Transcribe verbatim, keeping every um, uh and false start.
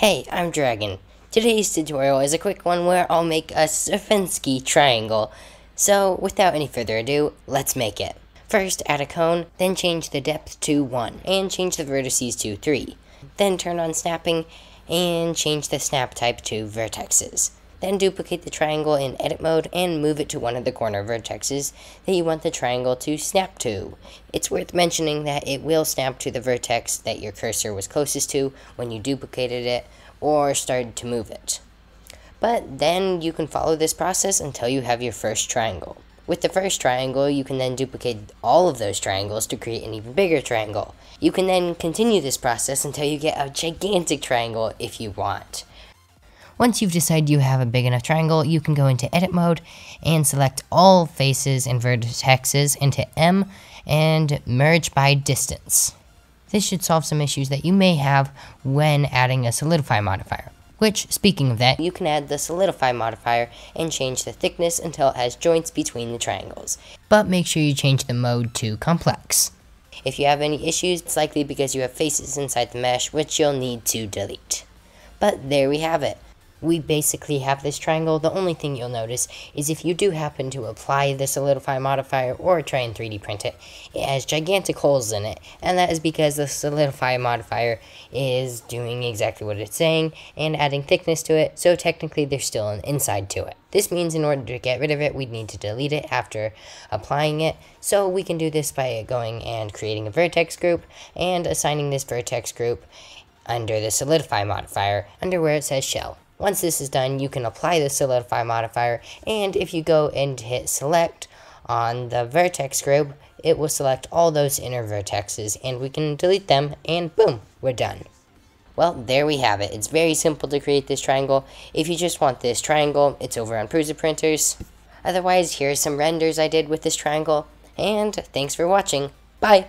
Hey, I'm Dragon. Today's tutorial is a quick one where I'll make a Sierpinski triangle. So, without any further ado, let's make it. First, add a cone, then change the depth to one, and change the vertices to three. Then turn on snapping, and change the snap type to vertexes. Then duplicate the triangle in edit mode and move it to one of the corner vertexes that you want the triangle to snap to. It's worth mentioning that it will snap to the vertex that your cursor was closest to when you duplicated it or started to move it. But then you can follow this process until you have your first triangle. With the first triangle, you can then duplicate all of those triangles to create an even bigger triangle. You can then continue this process until you get a gigantic triangle if you want. Once you've decided you have a big enough triangle, you can go into edit mode and select all faces and vertexes and hit M and merge by distance. This should solve some issues that you may have when adding a solidify modifier. Which, speaking of that, you can add the solidify modifier and change the thickness until it has joints between the triangles. But make sure you change the mode to complex. If you have any issues, it's likely because you have faces inside the mesh, which you'll need to delete. But there we have it. We basically have this triangle. The only thing you'll notice is if you do happen to apply the solidify modifier or try and three D print it, it has gigantic holes in it, and that is because the solidify modifier is doing exactly what it's saying and adding thickness to it, so technically there's still an inside to it. This means in order to get rid of it, we'd need to delete it after applying it, so we can do this by going and creating a vertex group and assigning this vertex group under the solidify modifier, under where it says shell. Once this is done, you can apply the solidify modifier, and if you go and hit select on the vertex group, it will select all those inner vertexes, and we can delete them, and boom, we're done. Well, there we have it. It's very simple to create this triangle. If you just want this triangle, it's over on Prusa Printers. Otherwise, here are some renders I did with this triangle, and thanks for watching. Bye!